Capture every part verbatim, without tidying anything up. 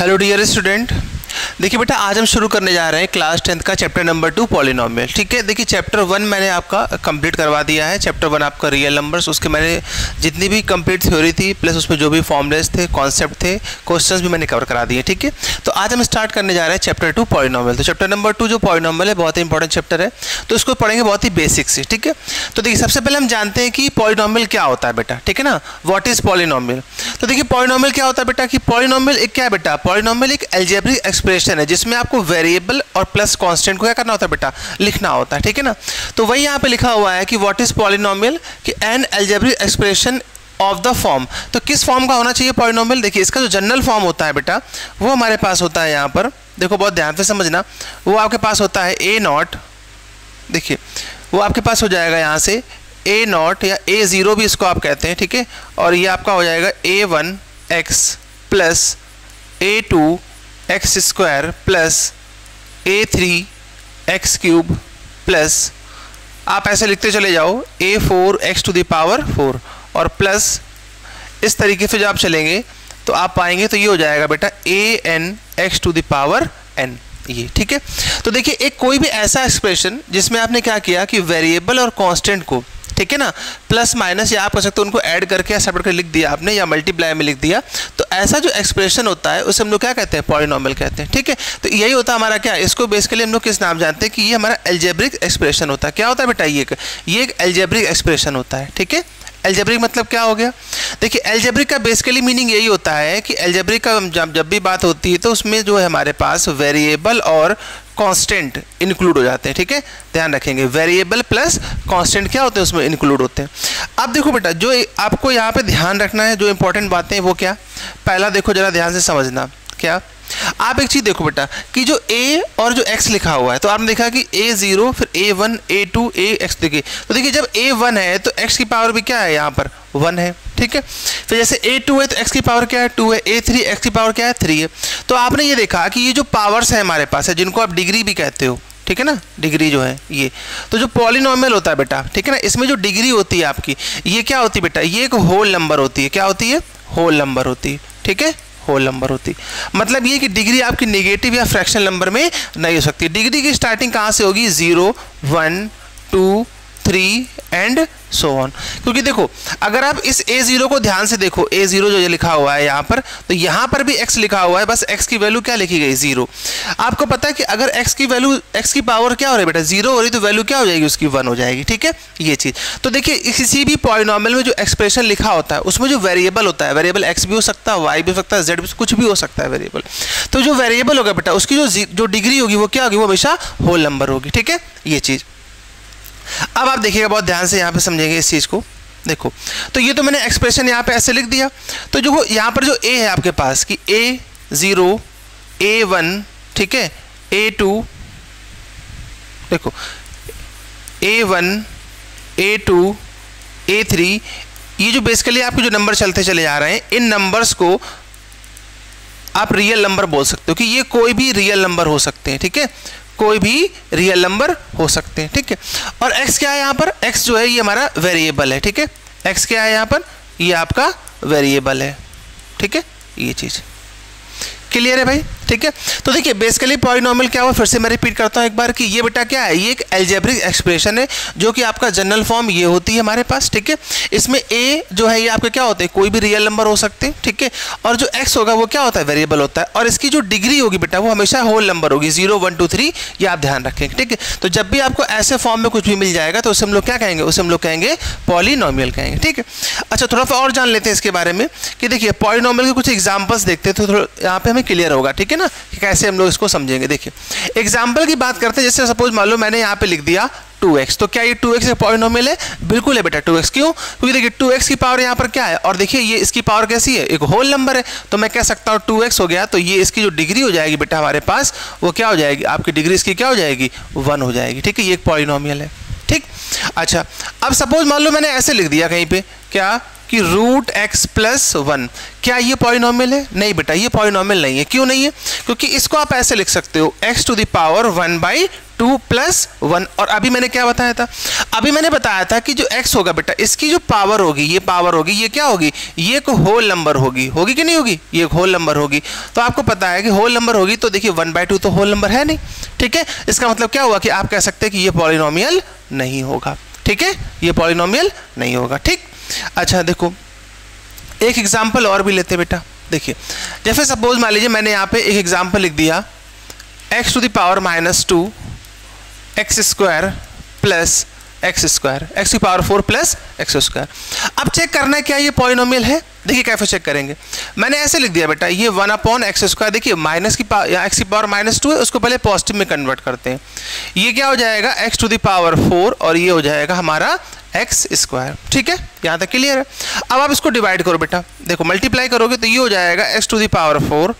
Hello dear student, देखिए बेटा आज हम शुरू करने जा रहे हैं क्लास टेंथ का चैप्टर नंबर टू पॉलिनोमियल। ठीक है, देखिए चैप्टर वन मैंने आपका कंप्लीट करवा दिया है। चैप्टर वन आपका रियल नंबर्स, उसके मैंने जितनी भी कंप्लीट थ्योरी थी प्लस उसमें जो भी फॉर्मूलेस थे, कॉन्सेप्ट थे, क्वेश्चंस भी मैंने कवर करा दिए। ठीक है, तो आज हम स्टार्ट करने जा रहे हैं चैप्टर टू पॉलिनोमियल। तो चैप्टर नंबर टू जो पॉलिनोमियल है बहुत ही इंपॉर्टेंट चैप्टर है, तो इसको पढ़ेंगे बहुत ही बेसिक से। ठीक है, तो देखिए सबसे पहले हम जानते हैं कि पॉलिनोमियल क्या होता है बेटा। ठीक है ना, व्हाट इज पॉलिनोमियल। तो देखिए पॉलिनोमियल क्या होता है बेटा कि पॉलिनोमियल एक क्या है बेटा, पॉलिनोमियल एक अलजेब्रिक एक्सप्रेशन है जिसमें आपको वेरिएबल और प्लस कांस्टेंट को क्या करना होता है बेटा, लिखना होता है। ठीक है ना, तो वही यहाँ पे लिखा हुआ है कि व्हाट इज पॉलिनोमियल कि an algebraic expression of the form. तो किस फॉर्म का होना चाहिए पॉलिनोमियल, देखिए इसका जो जनरल फॉर्म होता है बेटा वो हमारे पास होता है, यहाँ पर देखो बहुत ध्यान से समझना, वो आपके पास होता है ए नॉट, देखिए वो आपके पास हो जाएगा यहाँ से ए नॉट या ए ज़ीरो भी इसको आप कहते हैं। ठीक है, और ये आपका हो जाएगा ए वन एक्स प्लस ए टू एक्स स्क्वायर प्लस ए थ्री एक्स क्यूब प्लस आप ऐसे लिखते चले जाओ ए four x to the power four और प्लस इस तरीके से जब आप चलेंगे तो आप पाएंगे तो ये हो जाएगा बेटा A N x to the power N ये। ठीक है, तो देखिए एक कोई भी ऐसा एक्सप्रेशन जिसमें आपने क्या किया कि वेरिएबल और कांस्टेंट को, ठीक है ना, प्लस माइनस या आप कह सकते हो उनको ऐड करके या सेपरेट करके लिख दिया आपने या मल्टीप्लाई में लिख दिया, तो ऐसा जो एक्सप्रेशन होता है उसे हम लोग क्या कहते हैं, पॉलिनोमियल कहते हैं। ठीक है, तो यही होता है हमारा क्या, इसको बेसिकली हम लोग किस नाम जानते हैं कि ये हमारा अलजेब्रिक एक्सप्रेशन होता है। क्या होता है बेटा, ये ये एक अलजेब्रिक एक्सप्रेशन होता है। ठीक है, अलजेब्रिक मतलब क्या हो गया, देखिए अलजेब्रिक का बेसिकली मीनिंग यही होता है कि अलजेब्रिक का जब जब भी बात होती है तो उसमें जो है हमारे पास वेरिएबल और कांस्टेंट इंक्लूड हो जाते हैं। ठीक है, ध्यान रखेंगे वेरिएबल प्लस कांस्टेंट क्या होते हैं उसमें इंक्लूड होते हैं। अब देखो बेटा जो आपको यहाँ पे ध्यान रखना है, जो इंपॉर्टेंट बातें हैं वो क्या, पहला देखो जरा ध्यान से समझना, क्या आप एक चीज़ देखो बेटा कि जो a और जो x लिखा हुआ है, तो आपने देखा कि ए जीरो फिर A one A two A X, देखिए तो देखिए जब ए वन है तो x की पावर भी क्या है यहाँ पर वन है। ठीक है, फिर जैसे ए टू है तो x की पावर क्या है टू है, ए थ्री एक्स की पावर क्या है थ्री है। तो आपने ये देखा कि ये जो पावर्स है हमारे पास है जिनको आप डिग्री भी कहते हो, ठीक है ना, डिग्री जो है ये, तो जो पॉलिनोमियल होता है बेटा, ठीक है ना, इसमें जो डिग्री होती है आपकी ये क्या होती है बेटा, ये एक होल नंबर होती है। क्या होती है, होल नंबर होती है। ठीक है, होल नंबर होती, मतलब ये कि डिग्री आपकी नेगेटिव या फ्रैक्शन नंबर में नहीं हो सकती। डिग्री की स्टार्टिंग कहाँ से होगी, zero one two three and so on, क्योंकि देखो अगर आप इस ए जीरो को ध्यान से देखो, ए जीरो जो ये लिखा हुआ है यहाँ पर, तो यहाँ पर भी एक्स लिखा हुआ है, बस एक्स की वैल्यू क्या लिखी गई जीरो। आपको पता है कि अगर एक्स की वैल्यू एक्स की पावर क्या हो रही है बेटा जीरो हो रही, तो वैल्यू क्या हो जाएगी उसकी वन हो जाएगी। ठीक है, ये चीज़ तो देखिए किसी भी पॉलिनोमियल में जो एक्सप्रेशन लिखा होता है उसमें जो वेरिएबल होता है, वेरिएबल एक्स भी हो सकता है, वाई भी हो सकता है, जेड भी, कुछ भी हो सकता है वेरिएबल, तो जो वेरिएबल होगा बेटा उसकी जो जो डिग्री होगी वो क्या होगी, वो हमेशा होल नंबर होगी। ठीक है, ये चीज़ अब आप देखिएगा बहुत ध्यान से यहाँ पे समझेंगे इस चीज़ को। देखो तो ये तो मैंने एक्सप्रेशन यहाँ पे ऐसे लिख दिया, तो जो यहाँ पर जो ए है आपके पास कि ए ज़ीरो ए वन, ठीक है ए टू, देखो A one A two A three, ये जो बेसिकली आपके जो नंबर चलते चले जा रहे हैं इन नंबर्स को आप रियल नंबर बोल सकते हो कि ये कोई भी रियल नंबर हो सकते हैं। ठीक है, कोई भी रियल नंबर हो सकते हैं। ठीक है, और x क्या है यहाँ पर, x जो है ये हमारा वेरिएबल है। ठीक है, x क्या है यहाँ पर, ये आपका वेरिएबल है। ठीक है, ये चीज़ क्लियर है भाई। ठीक है, तो देखिए बेसिकली पॉलिनोमियल क्या हुआ, फिर से मैं रिपीट करता हूँ एक बार कि ये बेटा क्या है, ये एक एल्जेब्रिक एक्सप्रेशन है जो कि आपका जनरल फॉर्म ये होती है हमारे पास। ठीक है, इसमें ए जो है ये आपके क्या होते हैं, कोई भी रियल नंबर हो सकते हैं। ठीक है, और जो एक्स होगा वो क्या होता है, वेरिएबल होता है, और इसकी जो डिग्री होगी बेटा वो हमेशा होल नंबर होगी, जीरो वन टू थ्री, ये आप ध्यान रखेंगे। ठीक है, तो जब भी आपको ऐसे फॉर्म में कुछ भी मिल जाएगा तो उसे हम लोग क्या कहेंगे, उसे हम लोग कहेंगे पॉलिनोमियल कहेंगे। ठीक है, अच्छा थोड़ा सा और जान लेते हैं इसके बारे में कि देखिए पॉलिनोमियल के कुछ एग्जाम्पल्स देखते हैं तो यहाँ पे हमें क्लियर होगा। ठीक है ना, कि कैसे हम लोग इसको समझेंगे। देखिए एग्जाम्पल की बात करते हैं, जैसे सपोज मान लो मैंने यहाँ पे लिख दिया टू एक्स, तो क्या ये टू एक्स एक पॉलिनोमियल है, बिल्कुल है बेटा टू एक्स, क्यों, क्योंकि देखिए टू एक्स की पावर यहाँ पर क्या है, और देखिए ये इसकी पावर कैसी है, एक होल नंबर है, तो मैं कह सकता हूँ टू एक्स हो गया, तो ये इसकी जो डिग्री हो जाएगी बेटा हमारे पास वो क्या हो जाएगी, आपकी डिग्री इसकी क्या हो जाएगी, वन हो जाएगी। ठीक है, ये एक पॉलिनोमियल है। ठीक, अच्छा अब सपोज मान लो मैंने ऐसे लिख दिया कहीं पर क्या कि रूट एक्स प्लस वन, क्या ये पॉलिनोमियल है, नहीं बेटा ये पॉलिनोमियल नहीं है। क्यों नहीं है, क्योंकि इसको आप ऐसे लिख सकते हो X to the power one by two plus one. और अभी मैंने क्या बताया था, अभी मैंने बताया था कि जो x होगा बेटा इसकी जो पावर होगी, ये पावर होगी, ये क्या होगी, ये एक होल नंबर होगी, होगी कि नहीं होगी, ये एक होल नंबर होगी। तो आपको पता है कि होल नंबर होगी तो देखिए वन बाई टू तो होल नंबर है नहीं, ठीक है। इसका मतलब क्या हुआ कि आप कह सकते हैं कि ये पॉलिनोमियल नहीं होगा, ठीक है, ये पॉलिनोमियल नहीं होगा, ठीक। अच्छा देखो एक एग्जाम्पल और भी लेते हैं बेटा। देखिए जैसे सपोज मान लीजिए मैंने यहाँ पे एक एग्जाम्पल लिख दिया x to the power minus two x square plus x square, X की power four plus x square. अब चेक करना है क्या ये पॉलिनोमियल है, देखिए कैसे चेक करेंगे। मैंने ऐसे लिख दिया बेटा ये वन अपॉन एक्स स्क्वायर, देखिए माइनस की पावर एक्स की पावर माइनस टू है, उसको पहले पॉजिटिव में कन्वर्ट करते हैं। ये क्या हो जाएगा X to the power four और ये हो जाएगा हमारा एक्स स्क्वायर, ठीक है, यहाँ तक क्लियर है। अब आप इसको डिवाइड करो बेटा, देखो मल्टीप्लाई करोगे तो ये हो जाएगा X to the power four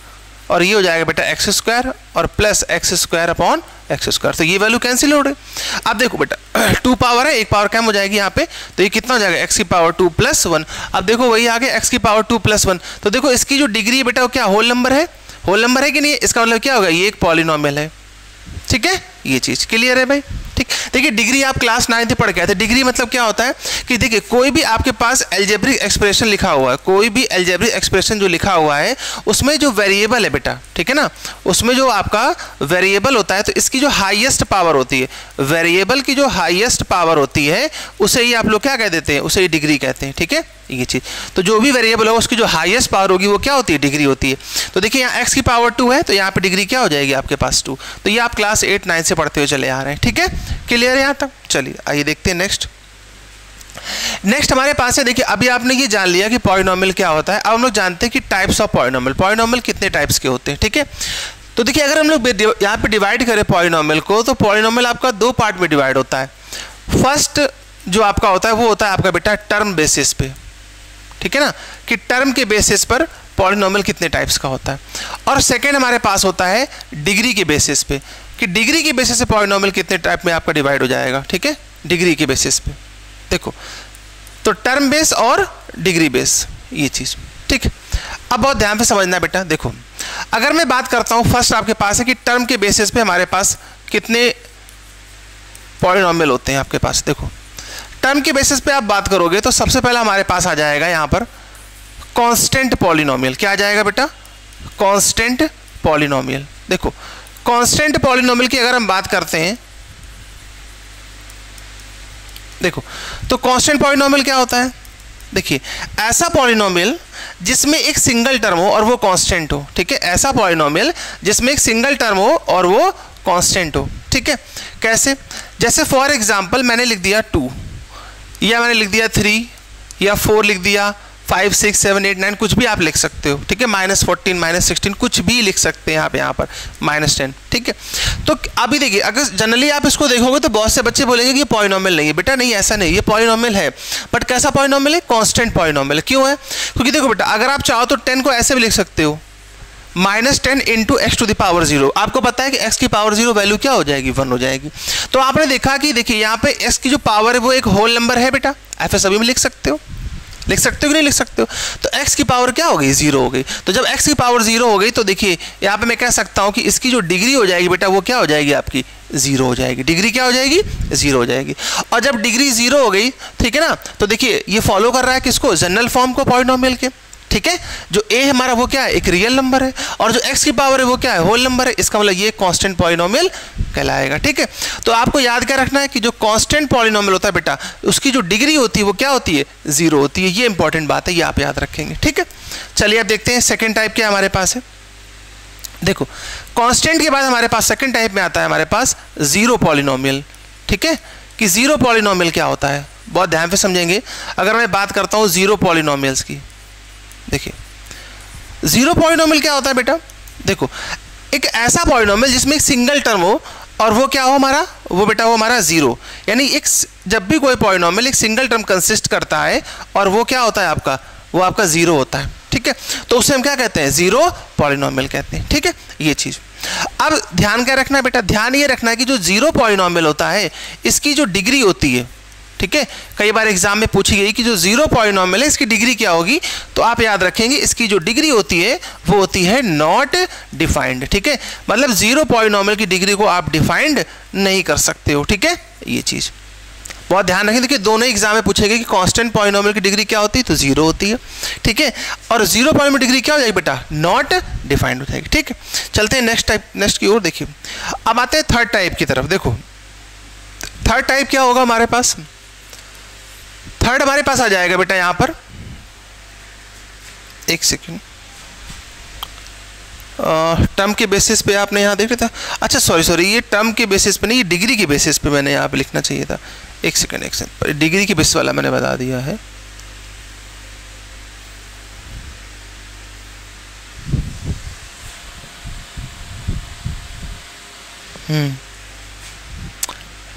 और ये हो जाएगा बेटा एक्स स्क्वायर और plus x square upon X square, तो ये वैल्यू कैंसिल हो रही। अब देखो बेटा टू पावर है, एक पावर कम हो जाएगी यहाँ पे, तो ये कितना हो जाएगा एक्स की पावर टू प्लस वन। अब देखो वही आगे एक्स की पावर टू प्लस वन, तो देखो इसकी जो डिग्री है बेटा वो क्या होल नंबर है, होल नंबर है कि नहीं, इसका मतलब क्या होगा ये एक पॉलिनोमियल है, ठीक है, ये चीज़ क्लियर है भाई, ठीक। देखिए डिग्री आप क्लास नाइन्थ पढ़ गए थे, डिग्री मतलब क्या होता है कि देखिए कोई भी आपके पास एल्जेब्रिक एक्सप्रेशन लिखा हुआ है, कोई भी एल्जेब्रिक एक्सप्रेशन जो लिखा हुआ है उसमें जो वेरिएबल है बेटा, ठीक है ना, उसमें जो आपका वेरिएबल होता है तो इसकी जो हाईएस्ट पावर होती है, वेरिएबल की जो हाईएस्ट पावर होती है उसे ही आप लोग क्या कह देते हैं, उसे ही डिग्री कहते हैं, ठीक है, ये चीज़। तो जो भी वेरिएबल होगा उसकी जो हाईएस्ट पावर होगी वो क्या होती है, डिग्री होती है। तो देखिए यहाँ एक्स की पावर टू है तो यहाँ पे डिग्री क्या हो जाएगी आपके पास टू। तो ये आप क्लास एट नाइन से पढ़ते हुए चले आ रहे हैं, ठीक है, क्लियर है यहाँ तक। चलिए आइए देखते हैं नेक्स्ट। नेक्स्ट हमारे पास है, देखिए अभी आपने ये जान लिया कि पॉलिनोमियल क्या होता है। अब हम लोग जानते हैं कि टाइप्स ऑफ पॉलिनोमियल, पॉलिनोमियल कितने टाइप्स के होते हैं, ठीक है। तो देखिए अगर हम लोग यहाँ पे डिवाइड करें पॉलिनोमियल को, तो पॉलिनोमियल आपका दो पार्ट में डिवाइड होता है। फर्स्ट जो आपका होता है वो होता है आपका बेटा टर्म बेसिस पे, ठीक है ना, कि टर्म के बेसिस पर पॉलिनोमियल कितने टाइप्स का होता है। और सेकेंड हमारे पास होता है डिग्री के बेसिस पे, कि डिग्री के बेसिस पे पॉलिनोमियल कितने टाइप में आपका डिवाइड हो जाएगा, ठीक है, डिग्री के बेसिस पे। देखो तो टर्म बेस और डिग्री बेस, ये चीज़, ठीक है। अब बहुत ध्यान से समझना बेटा। देखो अगर मैं बात करता हूँ, फर्स्ट आपके पास है कि टर्म के बेसिस पे हमारे पास कितने पॉलिनोमियल होते हैं आपके पास। देखो टर्म के बेसिस पे आप बात करोगे तो सबसे पहला हमारे पास आ जाएगा यहाँ पर कांस्टेंट पॉलिनोमियल। क्या आ जाएगा बेटा, कांस्टेंट पॉलिनोमियल। देखो कांस्टेंट पॉलिनोमियल की अगर हम बात करते हैं, देखो तो कांस्टेंट पॉलिनोमियल क्या होता है, देखिए ऐसा पॉलिनोमियल जिसमें एक सिंगल टर्म हो और वो कांस्टेंट हो, ठीक है, ऐसा पॉलिनोमियल जिसमें एक सिंगल टर्म हो और वो कांस्टेंट हो, ठीक है। कैसे, जैसे फॉर एग्जाम्पल मैंने लिख दिया टू, या मैंने लिख दिया थ्री, या फोर लिख दिया, five six seven eight nine, कुछ भी आप लिख सकते हो, ठीक है, माइनस फोर्टीन माइनस सिक्सटीन, कुछ भी लिख सकते हैं आप यहाँ पर, माइनस टेन, ठीक है। तो अभी देखिए अगर जनरली आप इसको देखोगे तो बहुत से बच्चे बोलेंगे कि ये पॉलिनोमियल नहीं है। बेटा नहीं, ऐसा नहीं, ये पॉलिनोमियल है, बट कैसा पॉलिनोमियल है, कांस्टेंट पॉलिनोमियल। क्यों है, क्योंकि देखो बेटा अगर आप चाहो तो टेन को ऐसे भी लिख सकते हो, minus ten into x to the power zero. आपको पता है कि एक्स की पावर जीरो वैल्यू क्या हो जाएगी, वन हो जाएगी। तो आपने देखा कि देखिए यहाँ पे एक्स की जो पावर है वो एक होल नंबर है बेटा, एफ एस अभी में लिख सकते हो, लिख सकते हो कि नहीं लिख सकते हो। तो एक्स की पावर क्या हो गई, जीरो हो गई। तो जब एक्स की पावर जीरो हो गई तो देखिए यहाँ पे मैं कह सकता हूँ कि इसकी जो डिग्री हो जाएगी बेटा वो क्या हो जाएगी, आपकी जीरो हो जाएगी। डिग्री क्या हो जाएगी, जीरो हो जाएगी। और जब डिग्री जीरो हो गई, ठीक है ना, तो देखिए ये फॉलो कर रहा है किसको, जनरल फॉर्म को पॉलिनोमियल के, ठीक है। जो a हमारा वो क्या है, एक रियल नंबर है, और जो x की पावर है वो क्या है, होल नंबर है। इसका मतलब ये कांस्टेंट पॉलिनोमियल कहलाएगा, ठीक है। तो आपको याद क्या रखना है कि जो कांस्टेंट पॉलिनोमियल होता है बेटा उसकी जो डिग्री होती है वो क्या होती है, जीरो होती है। ये इंपॉर्टेंट बात है, ये आप याद रखेंगे, ठीक है। चलिए आप देखते हैं सेकेंड टाइप क्या हमारे पास है। देखो कांस्टेंट के बाद हमारे पास सेकेंड टाइप में आता है हमारे पास जीरो पॉलिनोमियल, ठीक है, कि जीरो पॉलिनोमियल क्या होता है। बहुत ध्यान से समझेंगे। अगर मैं बात करता हूँ जीरो पॉलिनोमियल्स की, देखिए जीरो पॉलिनोमियल क्या होता है बेटा, देखो एक ऐसा पॉलिनोमियल जिसमें एक सिंगल टर्म हो और वो क्या हो हमारा, वो बेटा हो हमारा जीरो। यानी एक जब भी कोई पॉलिनोमियल एक सिंगल टर्म कंसिस्ट करता है और वो क्या होता है आपका, वो आपका जीरो होता है, ठीक है, तो उसे हम क्या कहते हैं, जीरो पॉलिनोमियल कहते हैं, ठीक है, ये चीज़। अब ध्यान क्या रखना है बेटा, ध्यान ये रखना है कि जो जीरो पॉलिनोमियल होता है इसकी जो डिग्री होती है, ठीक है, कई बार एग्जाम में पूछी गई कि जो जीरो पॉलिनोमियल है इसकी डिग्री क्या होगी, तो आप याद रखेंगे इसकी जो डिग्री होती है वो होती है नॉट डिफाइंड। ठीक है, मतलब जीरो पॉलिनोमियल की डिग्री को आप डिफाइंड नहीं कर सकते हो। ठीक है, ये चीज़ बहुत ध्यान रखें। देखिए दोनों एग्जाम में पूछे गए कि कांस्टेंट पॉलिनोमियल की डिग्री क्या होती है, तो जीरो होती है। ठीक है, और जीरो पॉलिनोमियल डिग्री क्या हो जाएगी बेटा, नॉट डिफाइंड हो जाएगी। ठीक है, चलते हैं नेक्स्ट टाइप, नेक्स्ट की ओर। देखिए अब आते हैं थर्ड टाइप की तरफ। देखो थर्ड टाइप क्या होगा हमारे पास, थर्ड हमारे पास आ जाएगा बेटा यहाँ पर, एक सेकेंड, टर्म के बेसिस पे आपने यहाँ देख लिया था। अच्छा सॉरी सॉरी, ये टर्म के बेसिस पे नहीं, ये डिग्री के बेसिस पे मैंने यहाँ पे लिखना चाहिए था। एक सेकेंड एक सेकेंड, डिग्री के बेसिस वाला मैंने बता दिया है। हम्म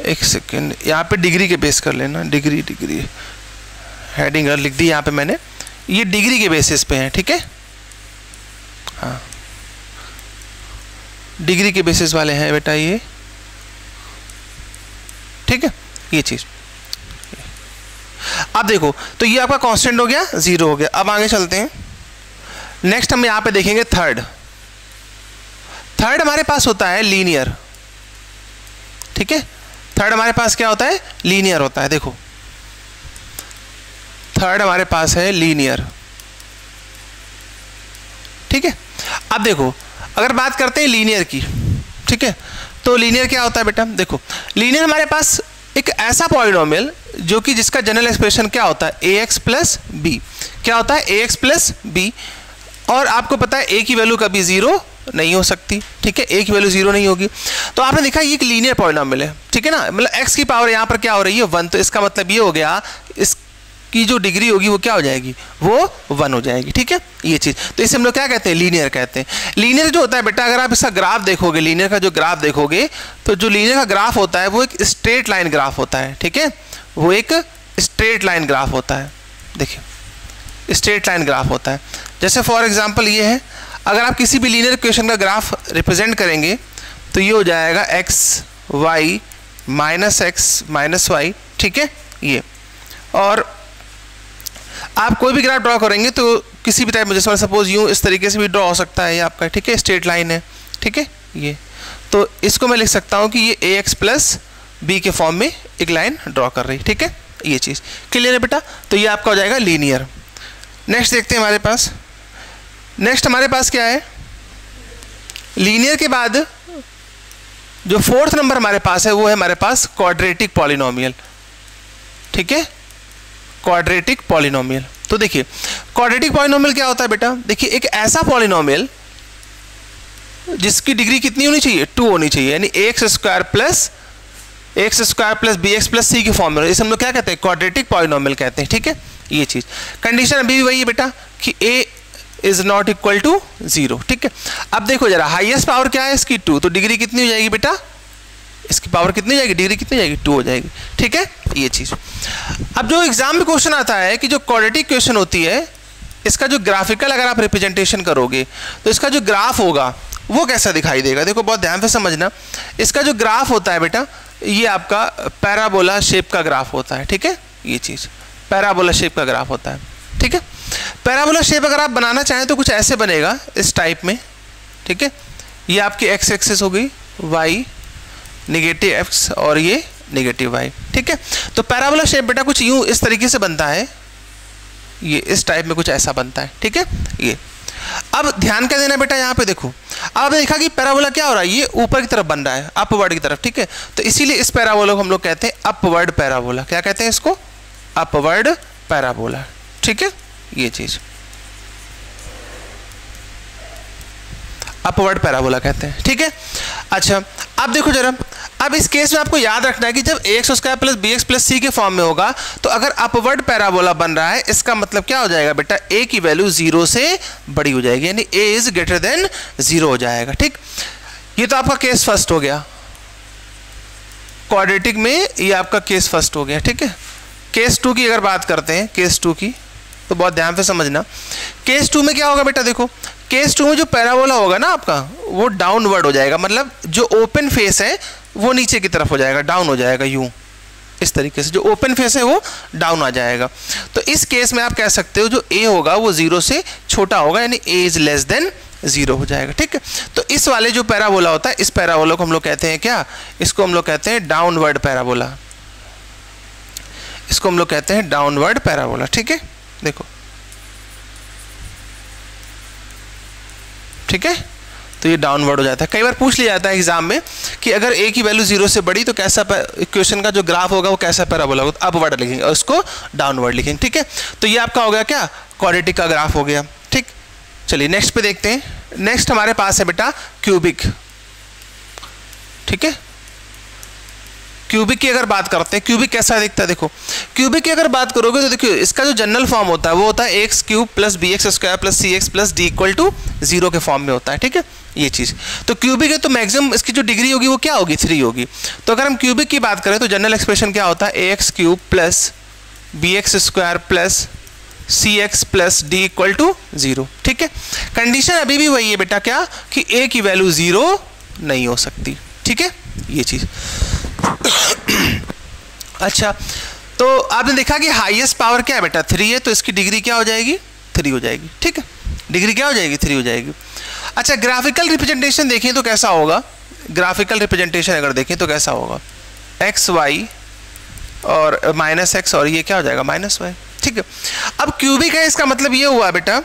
एक सेकेंड, यहाँ पे डिग्री के बेस कर लेना, डिग्री डिग्री हेडिंग लिख दी यहाँ पे मैंने, ये डिग्री के बेसिस पे है। ठीक है, हाँ डिग्री के बेसिस वाले हैं बेटा ये। ठीक है, ये चीज़ अब देखो, तो ये आपका कांस्टेंट हो गया, जीरो हो गया। अब आगे चलते हैं, नेक्स्ट हम यहाँ पे देखेंगे थर्ड। थर्ड हमारे पास होता है लीनियर। ठीक है, थर्ड हमारे पास क्या होता है, लीनियर होता है। देखो थर्ड हमारे पास है लीनियर। ठीक है, अब देखो अगर बात करते हैं लीनियर की, ठीक है, तो लीनियर क्या होता है बेटा, देखो लीनियर हमारे पास एक ऐसा पॉलिनोमियल जो कि जिसका जनरल एक्सप्रेशन क्या होता है, ए एक्स प्लस बी। क्या होता है, ए एक्स प्लस बी, और आपको पता है ए की वैल्यू कभी जीरो नहीं हो सकती। ठीक है, ए की वैल्यू जीरो नहीं होगी। तो आपने देखा ये एक लीनियर पॉलिनोमियल है। ठीक है ना, मतलब एक्स की पावर यहाँ पर क्या हो रही है, वन। तो इसका मतलब ये हो गया इस की जो डिग्री होगी वो क्या हो जाएगी, वो वन हो जाएगी। ठीक है, ये चीज़, तो इसे हम लोग क्या कहते हैं, लीनियर कहते हैं। लीनियर जो होता है बेटा, अगर आप इसका ग्राफ देखोगे, लीनियर का जो ग्राफ देखोगे, तो जो लीनियर का ग्राफ होता है वो एक स्ट्रेट लाइन ग्राफ होता है। ठीक है, वो एक स्ट्रेट लाइन ग्राफ होता है। देखिए स्ट्रेट लाइन ग्राफ होता है, जैसे फॉर एग्जाम्पल ये है, अगर आप किसी भी लीनियर इक्वेशन का ग्राफ रिप्रेजेंट करेंगे तो ये हो जाएगा x y minus x minus y. ठीक है, ये, और आप कोई भी ग्राफ ड्रॉ करेंगे तो किसी भी टाइप में, जैसे सपोज यूँ इस तरीके से भी ड्रॉ हो सकता है ये आपका। ठीक है, स्ट्रेट लाइन है। ठीक है, ये, तो इसको मैं लिख सकता हूँ कि ये ए एक्स प्लस बी के फॉर्म में एक लाइन ड्रॉ कर रही है। ठीक है, ये चीज़ क्लियर है बेटा, तो ये आपका हो जाएगा लीनियर। नेक्स्ट देखते हैं हमारे पास, नेक्स्ट हमारे पास क्या है, लीनियर के बाद जो फोर्थ नंबर हमारे पास है वो है हमारे पास क्वाड्रेटिक पॉलिनोमियल। ठीक है, क्वाड्रेटिक पॉलिनोमियल। तो देखिए क्वाड्रेटिक पॉलिनोमियल क्या होता है बेटा, देखिए एक ऐसा पॉलिनोमियल जिसकी डिग्री कितनी होनी चाहिए, टू होनी चाहिए, यानी x square plus x square plus b x plus c की फॉर्म में, इसे हम लोग क्या कहते हैं, क्वाड्रेटिक पॉलिनोमियल कहते हैं। ठीक है, ये चीज़, कंडीशन अभी भी वही है बेटा कि a is not equal to zero. ठीक है, अब देखो जरा हाइएस्ट पावर क्या है इसकी, टू, तो डिग्री कितनी हो जाएगी बेटा, इसकी पावर कितनी जाएगी, डिग्री कितनी जाएगी, टू हो जाएगी। ठीक है, ये चीज़, अब जो एग्जाम में क्वेश्चन आता है कि जो क्वाड्रेटिक इक्वेशन होती है इसका जो ग्राफिकल अगर आप रिप्रेजेंटेशन करोगे तो इसका जो ग्राफ होगा वो कैसा दिखाई देगा। देखो बहुत ध्यान से समझना, इसका जो ग्राफ होता है बेटा ये आपका पैराबोला शेप का ग्राफ होता है। ठीक है, ये चीज़ पैराबोला शेप का ग्राफ होता है। ठीक है, पैराबोला शेप अगर आप बनाना चाहें तो कुछ ऐसे बनेगा इस टाइप में। ठीक है, ये आपकी एक्स एक्सिस हो गई, वाई नेगेटिव एक्स और ये नेगेटिव वाई। ठीक है, तो पैराबोला शेप बेटा कुछ यूँ इस तरीके से बनता है, ये इस टाइप में कुछ ऐसा बनता है। ठीक है, ये, अब ध्यान क्या देना बेटा यहाँ पे, देखो अब देखा कि पैराबोला क्या हो रहा है, ये ऊपर की तरफ बन रहा है, अपवर्ड की तरफ। ठीक है, तो इसीलिए इस पैराबोला को हम लोग कहते हैं अपवर्ड पैराबोला। क्या कहते हैं इसको, अपवर्ड पैराबोला। ठीक है, ये चीज़ अपवर्ड पैराबोला कहते हैं। ठीक है, अच्छा अब देखो जरा, अब इस केस में आपको याद रखना है कि जब x square plus b x plus c के फॉर्म में होगा तो अगर अपवर्ड पैराबोला बन रहा है इसका मतलब क्या हो जाएगा बेटा, ए की वैल्यू जीरो से बड़ी हो जाएगी, यानी a is greater than zero हो जाएगा। ठीक, ये तो आपका केस फर्स्ट हो गया, क्वाड्रेटिक में ये आपका केस फर्स्ट हो गया। ठीक है, केस टू की अगर बात करते हैं, केस टू की, तो बहुत ध्यान से समझना, केस टू में क्या होगा बेटा, देखो केस टू में जो पैराबोला होगा ना आपका वो डाउनवर्ड हो जाएगा, मतलब जो ओपन फेस है वो नीचे की तरफ हो जाएगा, डाउन हो जाएगा यूं। इस तरीके से जो ओपन फेस है वो डाउन आ जाएगा। तो इस केस में आप कह सकते हो जो ए होगा वो जीरो से छोटा होगा, यानी a is less than zero हो जाएगा। ठीक है, तो इस वाले जो पैराबोला होता है, इस पैराबोला को हम लोग कहते हैं क्या, इसको हम लोग कहते हैं डाउनवर्ड पैराबोला, इसको हम लोग कहते हैं डाउनवर्ड पैराबोला। ठीक है, देखो ठीक है, तो ये डाउनवर्ड हो जाता है। कई बार पूछ लिया जाता है एग्जाम में कि अगर ए की वैल्यू जीरो से बड़ी तो कैसा इक्वेशन का जो ग्राफ होगा वो कैसा पैराबोला होगा, तो अपवर्ड लिखेंगे और उसको डाउनवर्ड लिखेंगे। ठीक है, तो ये आपका हो गया क्या, क्वाड्रेटिक का ग्राफ हो गया। ठीक, चलिए नेक्स्ट पे देखते हैं। नेक्स्ट हमारे पास है बेटा क्यूबिक। ठीक है, क्यूबिक की अगर बात करते हैं, क्यूबिक कैसा दिखता है, देखो क्यूबिक की अगर बात करोगे तो देखिए इसका जो जनरल फॉर्म होता है वो होता है x cube plus b x square plus c x plus d equal to zero के फॉर्म में होता है। ठीक है, ये चीज़ तो क्यूबिक है, तो मैक्सिमम इसकी जो डिग्री होगी वो क्या होगी, थ्री होगी। तो अगर हम क्यूबिक की बात करें तो जनरल एक्सप्रेशन क्या होता है, a x cube plus b x square plus c x plus d equal to zero. ठीक है, कंडीशन अभी भी वही है बेटा क्या, कि ए की वैल्यू जीरो नहीं हो सकती। ठीक है, ये चीज़। अच्छा, तो आपने देखा कि हाईएस्ट पावर क्या है बेटा, थ्री है, तो इसकी डिग्री क्या हो जाएगी, थ्री हो जाएगी। ठीक है, डिग्री क्या हो जाएगी, थ्री हो जाएगी। अच्छा, ग्राफिकल रिप्रेजेंटेशन देखें तो कैसा होगा, ग्राफिकल रिप्रेजेंटेशन अगर देखें तो कैसा होगा, एक्स वाई और माइनस एक्स और ये क्या हो जाएगा, माइनस वाई। ठीक है, अब क्यूबिक है, इसका मतलब ये हुआ बेटा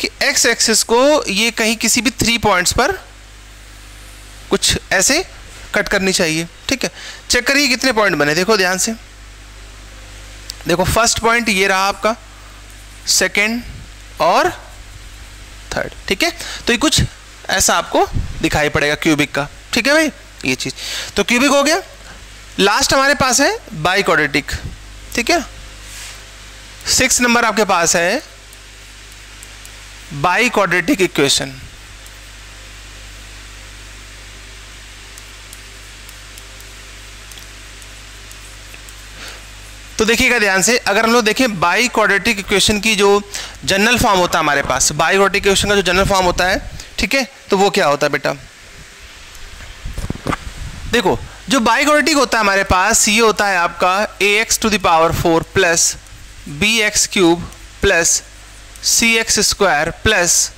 कि एक्स एक्सिस को ये कहीं किसी भी थ्री पॉइंट्स पर कुछ ऐसे कट करनी चाहिए। ठीक है, चेक करिए कितने पॉइंट बने, देखो ध्यान से देखो, फर्स्ट पॉइंट ये रहा आपका, सेकंड और थर्ड। ठीक है, तो ये कुछ ऐसा आपको दिखाई पड़ेगा क्यूबिक का। ठीक है भाई, ये चीज़ तो क्यूबिक हो गया। लास्ट हमारे पास है बाइक्वाड्रेटिक। ठीक है, सिक्स नंबर आपके पास है बाइक्वाड्रेटिक इक्वेशन। तो देखिएगा ध्यान से, अगर हम लोग देखें बाइक्वाड्रेटिक इक्वेशन की जो जनरल फॉर्म होता है हमारे पास, बाइक्वाड्रेटिक इक्वेशन का जो जनरल फॉर्म होता है, ठीक है, तो वो क्या होता है बेटा, देखो जो बाइक्वाड्रेटिक होता है हमारे पास ये होता है आपका a x to the power four plus b x cube plus c x square plus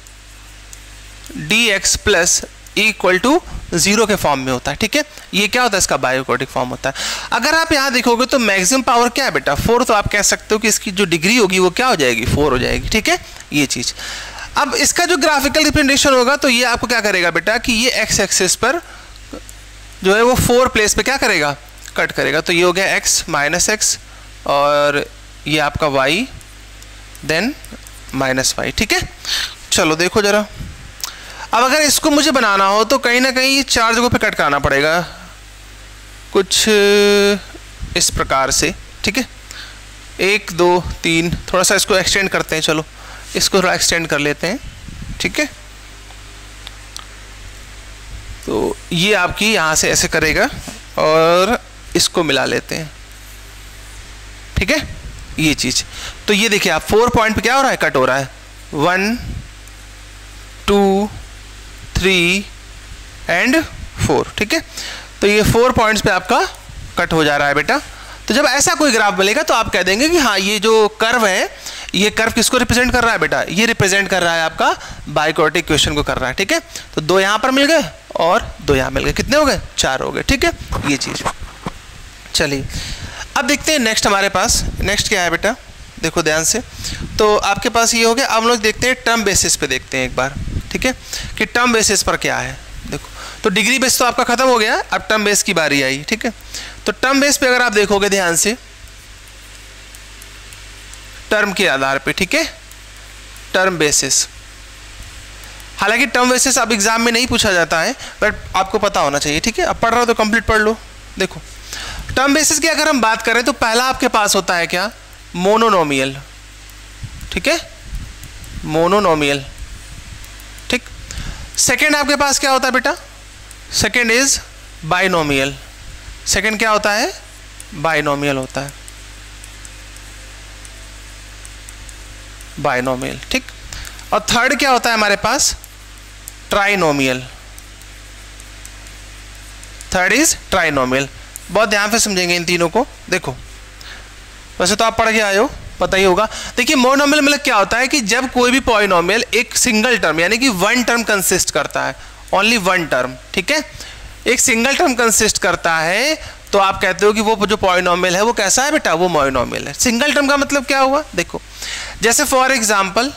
d x plus equal to zero के फॉर्म में होता है। ठीक है, ये क्या होता है, इसका बाइक्वाड्रेटिक फॉर्म होता है। अगर आप यहाँ देखोगे तो मैक्सिमम पावर क्या है बेटा, फोर, तो आप कह सकते हो कि इसकी जो डिग्री होगी वो क्या हो जाएगी, फोर हो जाएगी। ठीक है, ये चीज़। अब इसका जो ग्राफिकल रिप्रेजेंटेशन होगा तो ये आपको क्या करेगा बेटा, कि ये एक्स एक्सिस पर जो है वो फोर प्लेस पे क्या करेगा, कट करेगा। तो ये हो गया एक्स माइनस एक्स और ये आपका वाई देन माइनस वाई। ठीक है, चलो देखो ज़रा, अब अगर इसको मुझे बनाना हो तो कहीं ना कहीं ये चार जगहों पे कट कराना पड़ेगा, कुछ इस प्रकार से। ठीक है, एक दो तीन, थोड़ा सा इसको एक्सटेंड करते हैं, चलो इसको थोड़ा एक्सटेंड कर लेते हैं। ठीक है, तो ये आपकी यहाँ से ऐसे करेगा और इसको मिला लेते हैं। ठीक है, ये चीज़। तो ये देखिए आप, फोर पॉइंट पे क्या हो रहा है, कट हो रहा है, one two three and four. ठीक है, तो ये फोर पॉइंट्स पे आपका कट हो जा रहा है बेटा। तो जब ऐसा कोई ग्राफ मिलेगा तो आप कह देंगे कि हाँ ये जो कर्व है, ये कर्व किसको रिप्रेजेंट कर रहा है बेटा, ये रिप्रेजेंट कर रहा है आपका बाइक्वाड्रेटिक इक्वेशन को कर रहा है। ठीक है, तो दो यहाँ पर मिल गए और दो यहाँ मिल गए, कितने हो गए, चार हो गए। ठीक है, ये चीज़। चलिए अब देखते हैं नेक्स्ट हमारे पास, नेक्स्ट क्या है बेटा, देखो ध्यान से। तो आपके पास ये हो गया। अब हम लोग देखते हैं टर्म बेसिस पे, देखते हैं एक बार। ठीक है, कि टर्म बेसिस पर क्या है, देखो तो डिग्री बेस तो आपका ख़त्म हो गया, अब टर्म बेस की बारी आई। ठीक है, तो टर्म बेस पे अगर आप देखोगे ध्यान से, टर्म के आधार पे, ठीक है, टर्म बेसिस। हालांकि टर्म बेसिस अब एग्जाम में नहीं पूछा जाता है, बट आपको पता होना चाहिए। ठीक है, अब पढ़ रहे हो तो कंप्लीट पढ़ लो। देखो टर्म बेसिस की अगर हम बात करें तो पहला आपके पास होता है क्या, मोनोनोमियल। ठीक है, मोनोनोमियल। ठीक, सेकेंड आपके पास क्या होता है बेटा, सेकेंड इज बाइनोमियल। सेकेंड क्या होता है, बाइनोमियल होता है, बाइनोमियल। ठीक, और थर्ड क्या होता है हमारे पास, ट्राइनोमियल। Third is trinomial. बहुत ध्यान से समझेंगे इन तीनों को। देखो वैसे तो आप पढ़ के आए हो, पता ही होगा। देखिए मोनोमियल मतलब क्या होता है कि जब कोई भी पॉलिनोमियल एक सिंगल टर्म यानी कि वन टर्म कंसिस्ट करता है, ओनली वन टर्म, ठीक है, एक सिंगल टर्म कंसिस्ट करता है, तो आप कहते हो कि वो जो पॉलिनोमियल है वो कैसा है बेटा, वो मोनोमियल है। सिंगल टर्म का मतलब क्या हुआ, देखो जैसे फॉर एग्जाम्पल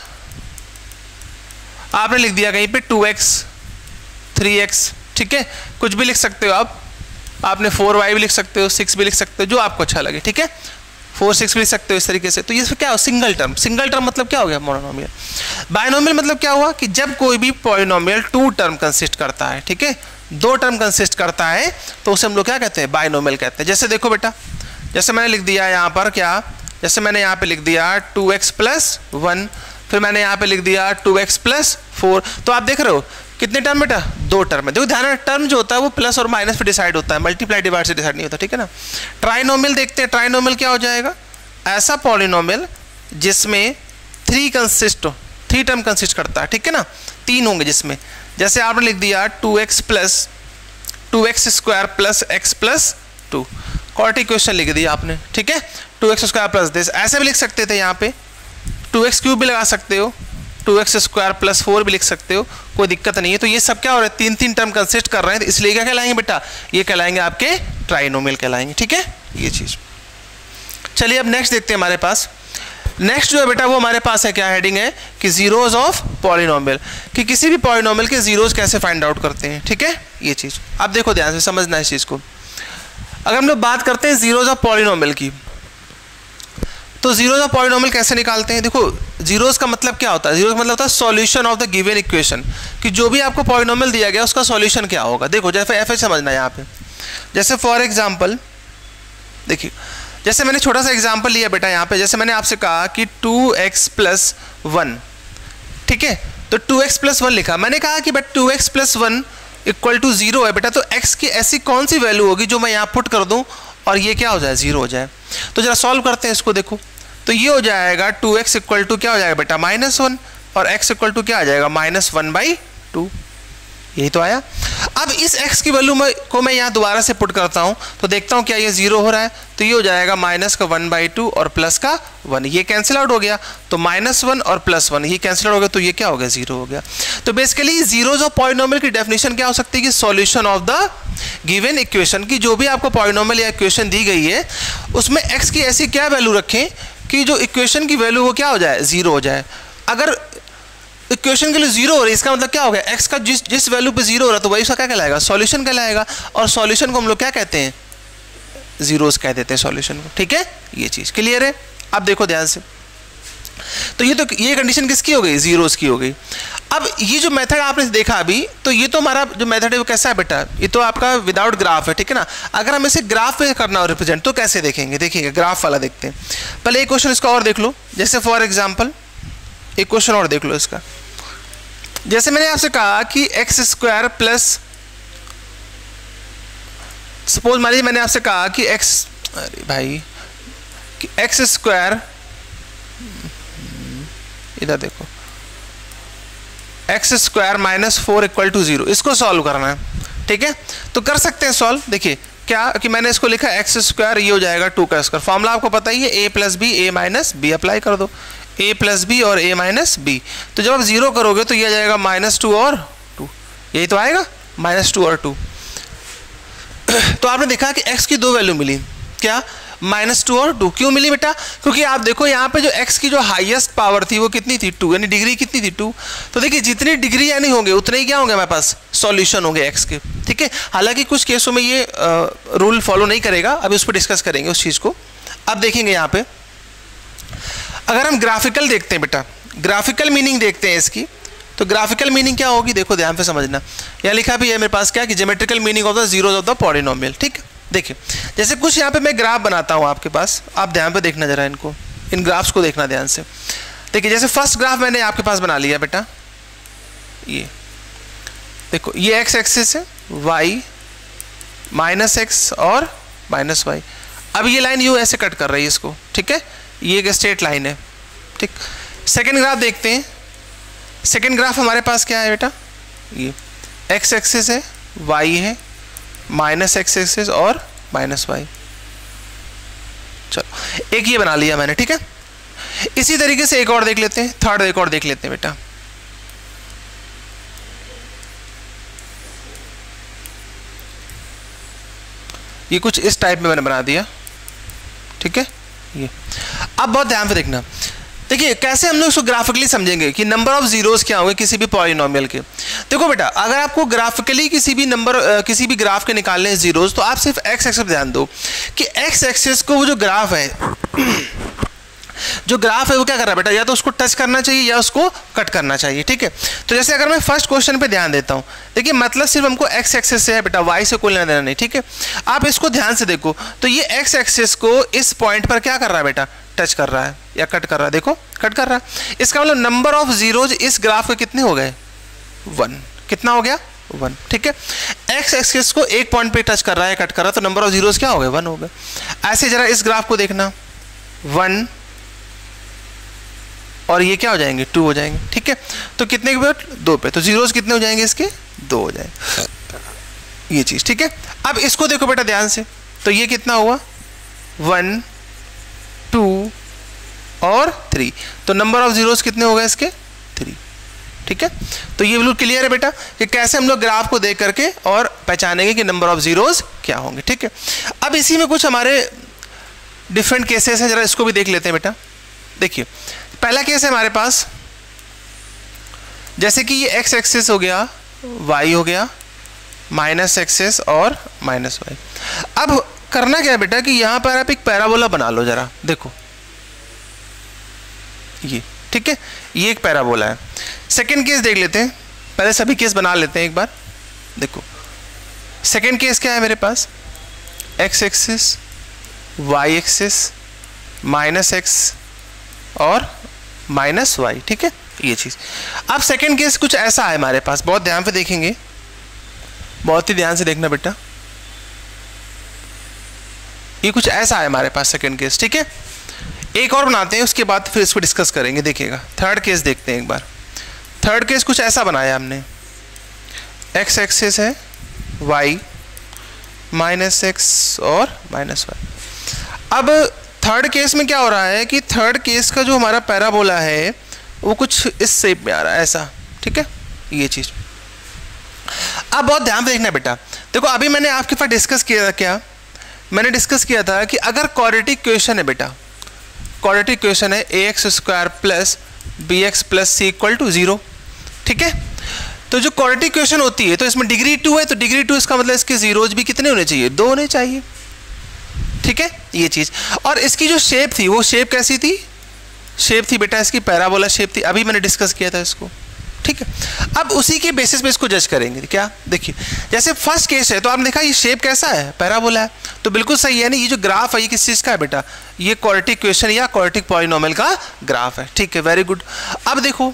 आपने लिख दिया कहीं पे टू एक्स थ्री एक्स, ठीक है, कुछ भी लिख सकते हो आप, आपने फोर वाई भी लिख सकते हो, सिक्स भी लिख सकते हो, जो आपको अच्छा लगे, ठीक है, फोर सिक्स भी लिख सकते हो इस तरीके से। तो ये क्या हो, सिंगल टर्म। सिंगल टर्म मतलब क्या हो गया, मोनोनोमियल। बायनोमियल मतलब क्या हुआ कि जब कोई भी पॉलिनोमियल टू टर्म कंसिस्ट करता है, ठीक है, दो टर्म कंसिस्ट करता है, तो उसे हम लोग क्या कहते हैं, बायनोमियल कहते हैं। जैसे देखो बेटा, जैसे मैंने लिख दिया यहाँ पर क्या, जैसे मैंने यहाँ पे लिख दिया टू एक्स प्लस वन, फिर मैंने यहाँ पे लिख दिया टू एक्स प्लस फोर, तो आप देख रहे हो कितने टर्म बेटा, दो टर्म है। देखो ध्यान रखना, टर्म जो होता है वो प्लस और माइनस पे डिसाइड होता है, मल्टीप्लाई डिवाइड से डिसाइड नहीं होता, ठीक है ना। ट्राइनोमियल देखते हैं, ट्राइनोमियल क्या हो जाएगा, ऐसा पॉलिनोमियल जिसमें थ्री कंसिस्ट हो, थ्री टर्म कंसिस्ट करता है, ठीक है ना, तीन होंगे जिसमें। जैसे आपने लिख दिया two x plus two x square plus x plus two, quadratic equation लिख दिया आपने, ठीक है, two x square plus this, ऐसे भी लिख सकते थे, यहाँ पे टू एक्स क्यूब भी लगा सकते हो, two x square plus four भी लिख सकते हो, कोई दिक्कत नहीं है। तो ये सब क्या हो रहा है, तीन तीन टर्म कंसिस्ट कर रहे हैं, इसलिए क्या कहलाएंगे बेटा, ये कहलाएंगे आपके ट्राइनोमियल कहलाएंगे, ठीक है, ये चीज़। चलिए अब नेक्स्ट देखते हैं हमारे पास, नेक्स्ट जो है बेटा वो हमारे पास है क्या, हेडिंग है कि जीरोज ऑफ पॉलिनोमियल, कि किसी भी पॉलिनोमियल के जीरोज कैसे फाइंड आउट करते हैं, ठीक है, ये चीज़। अब देखो ध्यान से समझना इस चीज़ को, अगर हम लोग बात करते हैं जीरोज ऑफ पॉलिनोमियल की, तो जीरोज ऑफ पॉलिनोमियल कैसे निकालते हैं। देखो जीरोज का मतलब क्या होता है, जीरोज का मतलब होता है solution of the given equation, कि जो भी आपको पॉलिनोमियल दिया गया उसका सॉल्यूशन क्या होगा। देखो जैसे एफ एच समझना है यहाँ पे, जैसे फॉर एग्जांपल देखिए, जैसे मैंने छोटा सा एग्जांपल लिया बेटा यहाँ पे, जैसे मैंने आपसे कहा कि टू एक्स प्लस वन, ठीक है, तो टू एक्स प्लस वन लिखा, मैंने कहा कि but two x plus one equal to zero है बेटा, तो एक्स की ऐसी कौन सी वैल्यू होगी जो मैं यहाँ पुट कर दूँ और ये क्या हो जाए, जीरो हो जाए। तो जरा सॉल्व करते हैं इसको, देखो तो ये हो जाएगा टू एक्स इक्वल टू क्या हो जाएगा बेटा, माइनस वन, और x इक्वल टू क्या आ जाएगा, माइनस वन बाई टू, यही तो आया। अब इस x की वैल्यू में को मैं यहाँ दोबारा से पुट करता हूँ, तो देखता हूँ क्या ये जीरो हो रहा है, तो ये हो जाएगा माइनस का वन बाई टू और प्लस का वन, ये कैंसिल आउट हो गया, तो माइनस वन और प्लस वन ये कैंसिल आउट हो गया, तो ये क्या हो गया, जीरो हो गया। तो बेसिकली जीरोज ऑफ पॉलिनोमियल की डेफिनेशन क्या हो सकती है कि solution of the given equation, की जो भी आपको पॉलिनोमियल या इक्वेशन दी गई है उसमें x की ऐसी क्या वैल्यू रखें कि जो इक्वेशन की वैल्यू वो क्या हो जाए, जीरो हो जाए। अगर इक्वेशन के लिए जीरो हो रही है, इसका मतलब क्या हो गया, एक्स का जिस जिस वैल्यू पे जीरो हो रहा है तो वही उसका क्या कहलाएगा, सॉल्यूशन कहलाएगा, और सॉल्यूशन को हम लोग क्या कहते हैं, जीरोस कह देते हैं सॉल्यूशन को, ठीक है, ये चीज़ क्लियर है। अब देखो ध्यान से, तो ये तो ये कंडीशन किसकी हो गई, जीरोस की हो गई। अब ये जो मेथड आपने देखा अभी, तो ये तो हमारा जो मेथड है वो कैसा है बेटा, ये तो आपका विदाउट ग्राफ है, ठीक है ना। अगर हम इसे ग्राफ पे करना हो रिप्रेजेंट, तो कैसे देखेंगे, देखिएगा ग्राफ वाला देखते हैं पहले। एक क्वेश्चन इसका और देख लो, जैसे फॉर एग्जाम्पल एक क्वेश्चन और देख लो इसका, जैसे मैंने आपसे कहा कि एक्स स्क्वायर प्लस, सपोज मान लीजिए मैंने आपसे कहा कि एक्स, अरे भाई कि एक्स स्क्वायर, इधर देखो x square minus four equal to zero, इसको सॉल्व करना है, ठीक है, तो कर सकते हैं सॉल्व। देखिए क्या कि मैंने इसको लिखा एक्स स्क्वायर, ये हो जाएगा टू का स्क्वायर, फॉर्मूला आपको पता ही है, a plus b a minus b, apply कर दो a प्लस बी और a माइनस बी, तो जब आप जीरो करोगे तो ये आ जाएगा माइनस टू और टू, यही तो आएगा माइनस टू और टू। तो आपने देखा कि x की दो वैल्यू मिली, क्या, माइनस टू और टू, क्यों मिली बेटा, क्योंकि आप देखो यहाँ पे जो x की जो हाईएस्ट पावर थी वो कितनी थी, टू, यानी डिग्री कितनी थी, टू। तो देखिए जितनी डिग्री यानी होंगे उतने ही क्या होंगे हमारे पास, सॉल्यूशन होंगे x के, ठीक है। हालांकि कुछ केसों में ये रूल फॉलो नहीं करेगा, अभी उस पर डिस्कस करेंगे उस चीज़ को। अब देखेंगे यहाँ पे, अगर हम ग्राफिकल देखते हैं बेटा, ग्राफिकल मीनिंग देखते हैं इसकी, तो ग्राफिकल मीनिंग क्या होगी, देखो ध्यान से समझना, यहाँ लिखा भी है मेरे पास क्या कि geometrical meaning of the zeros of the polynomial, ठीक। देखिए जैसे कुछ यहाँ पे मैं ग्राफ बनाता हूँ आपके पास, आप ध्यान पे देखना जरा, इनको इन ग्राफ्स को देखना ध्यान से। देखिए जैसे फर्स्ट ग्राफ मैंने आपके पास बना लिया बेटा, ये देखो ये एक्स एक्सिस है, वाई माइनस एक्स और माइनस वाई। अब ये लाइन यू ऐसे कट कर रही है इसको, ठीक है, ये एक स्ट्रेट लाइन है, ठीक। सेकंड ग्राफ देखते हैं, सेकंड ग्राफ हमारे पास क्या है बेटा, ये एक्स एक्सिस है, वाई है, माइनस एक्स एक्सिस और माइनस वाई। चलो एक ये बना लिया मैंने, ठीक है। इसी तरीके से एक और देख लेते हैं, थर्ड एक और देख लेते हैं बेटा। ये कुछ इस टाइप में मैंने बना दिया, ठीक है। ये अब बहुत ध्यान से देखना, देखिए कैसे हम लोग इसको ग्राफिकली समझेंगे कि नंबर ऑफ जीरोस क्या होंगे किसी भी पॉलिनोमियल के। देखो बेटा, अगर आपको ग्राफिकली किसी भी नंबर किसी भी ग्राफ के निकालने हैं जीरोस, तो आप सिर्फ एक्स एक्सिस पे ध्यान दो कि एक्स एक्सिस को वो जो ग्राफ है जो ग्राफ है वो क्या कर रहा है बेटा, या तो उसको टच करना चाहिए या उसको कट करना चाहिए, ठीक है। तो जैसे अगर मैं फर्स्ट क्वेश्चन पे ध्यान देता हूँ, देखिए मतलब सिर्फ हमको एक्स एक्सेस से है बेटा, वाई से कोई लेना देना नहीं, ठीक है। आप इसको ध्यान से देखो तो ये एक्स एक्सेस को इस पॉइंट पर क्या कर रहा है बेटा, टच कर रहा है या कट कर रहा है। देखो कट कर रहा है, इसका मतलब नंबर ऑफ जीरोज इस ग्राफ के कितने हो गए, वन। कितना हो गया, वन, ठीक है। एक्स एक्सेस को एक पॉइंट पर टच कर रहा है, कट कर रहा है, तो नंबर ऑफ जीरोज क्या हो गए, वन हो गए। ऐसे जरा इस ग्राफ को देखना, वन और ये क्या हो जाएंगे, टू हो जाएंगे, ठीक है। तो कितने के पे, दो पे, तो जीरोस कितने हो जाएंगे इसके, दो हो जाएंगे, ये चीज़, ठीक है। अब इसको देखो बेटा ध्यान से, तो ये कितना हुआ, वन टू और थ्री, तो नंबर ऑफ जीरोस कितने हो गए इसके, थ्री, ठीक है। तो ये बिल्कुल क्लियर है बेटा कि कैसे हम लोग ग्राफ को देख करके और पहचानेंगे कि नंबर ऑफ जीरोस क्या होंगे, ठीक है। अब इसी में कुछ हमारे डिफरेंट केसेस हैं, जरा इसको भी देख लेते हैं बेटा। देखिए पहला केस है हमारे पास, जैसे कि ये एक्स एक्सिस हो गया, वाई हो गया, माइनस एक्सिस और माइनस वाई। अब करना क्या है बेटा कि यहाँ पर आप एक पैराबोला बना लो जरा, देखो ये, ठीक है, ये एक पैराबोला है। सेकंड केस देख लेते हैं, पहले सभी केस बना लेते हैं एक बार। देखो सेकंड केस क्या है मेरे पास, x axis, y axis, minus x और माइनस वाई, ठीक है, ये चीज़। अब सेकंड केस कुछ ऐसा है हमारे पास, बहुत ध्यान से देखेंगे, बहुत ही ध्यान से देखना बेटा, ये कुछ ऐसा है हमारे पास सेकंड केस, ठीक है। एक और बनाते हैं उसके बाद फिर इसको डिस्कस करेंगे, देखिएगा। थर्ड केस देखते हैं एक बार। थर्ड केस कुछ ऐसा बनाया हमने, एक्स एक्सिस है, वाई, माइनस एक्स और माइनस वाई। अब थर्ड केस में क्या हो रहा है कि थर्ड केस का जो हमारा पैराबोला है वो कुछ इस शेप में आ रहा है, ऐसा, ठीक है, ये चीज़। अब बहुत ध्यान से देखना बेटा, देखो अभी मैंने आपके पास डिस्कस किया था, क्या मैंने डिस्कस किया था कि अगर क्वाड्रेटिक इक्वेशन है बेटा, क्वाड्रेटिक इक्वेशन है a x square plus b x plus c equal to zero, ठीक है। तो जो क्वाड्रेटिक इक्वेशन होती है तो इसमें डिग्री टू है, तो डिग्री टू इसका मतलब इसके जीरोज भी कितने होने चाहिए, दो होने चाहिए, ठीक है, ये चीज़। और इसकी जो शेप थी वो शेप कैसी थी, शेप थी बेटा इसकी पैराबोला शेप थी, अभी मैंने डिस्कस किया था इसको, ठीक है। अब उसी के बेसिस पे इसको जज करेंगे, क्या देखिए जैसे फर्स्ट केस है तो आपने देखा ये शेप कैसा है, पैराबोला है, तो बिल्कुल सही है ना, ये जो ग्राफ है ये किस चीज़ का है बेटा, ये क्वाड्रेटिक इक्वेशन या क्वाड्रेटिक पॉलिनोमियल का ग्राफ है, ठीक है, वेरी गुड। अब देखो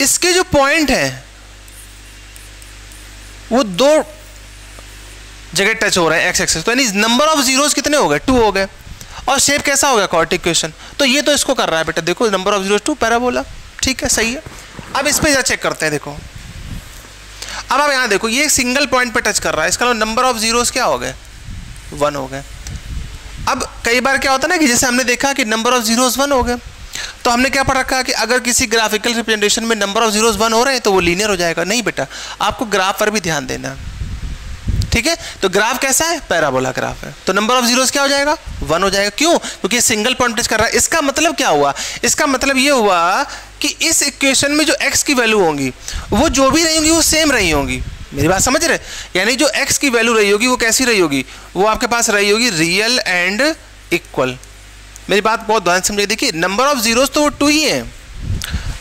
इसके जो पॉइंट हैं वो दो जगह टच हो रहा है एक्स एक्सेस, तो यानी नंबर ऑफ जीरोस कितने हो गए, टू हो गए, और शेप कैसा हो गया, क्वाड्रेटिक इक्वेशन, तो ये तो इसको कर रहा है बेटा, देखो number of zeros two, parabola, ठीक है, सही है। अब इस पर चेक करते हैं, देखो अब आप यहाँ देखो ये सिंगल पॉइंट पे टच कर रहा है, इसका नंबर ऑफ जीरोस क्या हो गए, वन हो गए। अब कई बार क्या होता है ना कि जैसे हमने देखा कि नंबर ऑफ जीरोस वन हो गए, तो हमने क्या पढ़ रखा कि अगर किसी ग्राफिकल रिप्रेजेंटेशन में नंबर ऑफ जीरोस वन हो रहे हैं तो वो लीनियर हो जाएगा, नहीं बेटा, आपको ग्राफ पर भी ध्यान देना है, ठीक है। तो ग्राफ कैसा है, पैराबोला ग्राफ है, तो नंबर ऑफ जीरोस क्या हो जाएगा, वन हो जाएगा, क्यों, क्योंकि सिंगल पॉइंट टच कर रहा है। इसका मतलब क्या हुआ, इसका मतलब ये हुआ कि इस इक्वेशन में जो एक्स की वैल्यू होंगी वो जो भी रही होंगी वो सेम रही होंगी, मेरी बात समझ रहे, यानी जो एक्स की वैल्यू रही होगी वो कैसी रही होगी, वो आपके पास रही होगी रियल एंड इक्वल, मेरी बात बहुत ध्यान समझिए। देखिए नंबर ऑफ जीरोस तो वो टू ही है,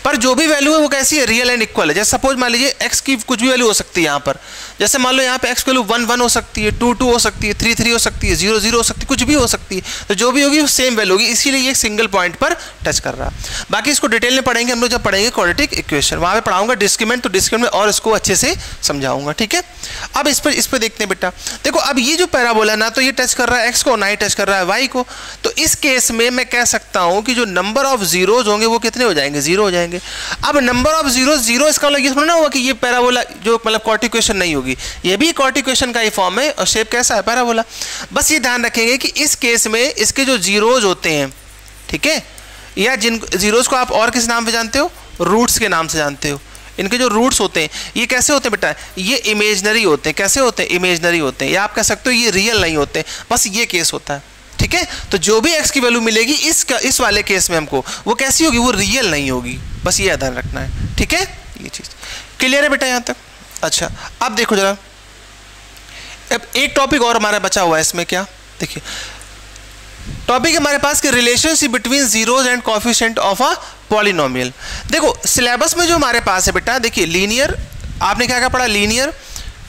पर जो भी वैल्यू है वो कैसी है, रियल एंड इक्वल है। जैसे सपोज मान लीजिए एक्स की कुछ भी वैल्यू हो सकती है यहाँ पर, जैसे मान लो यहाँ पे एक्स की वैल्यू वन वन हो सकती है, टू टू हो सकती है, थ्री थ्री हो सकती है, जीरो जीरो हो सकती है, कुछ भी हो सकती है, तो जो भी होगी वो सेम वैल्यू होगी, इसीलिए ये सिंगल पॉइंट पर टच कर रहा है। बाकी इसको डिटेल में पढ़ेंगे हम लोग, जब पढ़ेंगे क्वाड्रेटिक इक्वेशन, वहाँ पर पढ़ाऊँगा डिस्क्रिमिनेंट, तो डिस्क्रिमिनेंट में और इसको अच्छे से समझाऊंगा, ठीक है। अब इस पर इस पर देखते हैं बेटा, देखो अब ये जो पैराबोला ना तो ये टच कर रहा है एक्स को, ना ही टच कर रहा है वाई को, तो इस केस में मैं कह सकता हूँ कि जो नंबर ऑफ जीरोज होंगे वो कितने हो जाएंगे, जीरो हो जाएंगे। जाएंगे। अब नंबर ऑफ जीरो जीरो इसका मतलब ये थोड़ा ना हुआ कि ये पैराबोला जो मतलब क्वाड्रेटिक इक्वेशन नहीं होगी, ये भी क्वाड्रेटिक इक्वेशन का ही फॉर्म है और शेप कैसा है पैराबोला। बस ये ध्यान रखेंगे कि इस केस में इसके जो जीरोज होते हैं, ठीक है, या जिन जीरोज को आप और किस नाम से जानते हो, रूट्स के नाम से जानते हो, इनके जो रूट्स होते हैं ये कैसे होते हैं बेटा, ये इमेजनरी होते हैं। कैसे होते हैं, इमेजनरी होते हैं, या आप कह सकते हो ये रियल नहीं होते, बस ये केस होता है, ठीक है। तो जो भी एक्स की वैल्यू मिलेगी इस इस वाले केस में हमको, वो कैसी होगी, वो रियल नहीं होगी, बस ये ध्यान रखना है, ठीक है। ये चीज़ क्लियर है बेटा यहाँ तक। अच्छा अब देखो जरा, अब एक टॉपिक और हमारा बचा हुआ है इसमें, क्या देखिए टॉपिक हमारे पास कि relationship between zeros and coefficient of a polynomial. देखो सिलेबस में जो हमारे पास है बेटा, देखिए लीनियर आपने क्या क्या पढ़ा, लीनियर,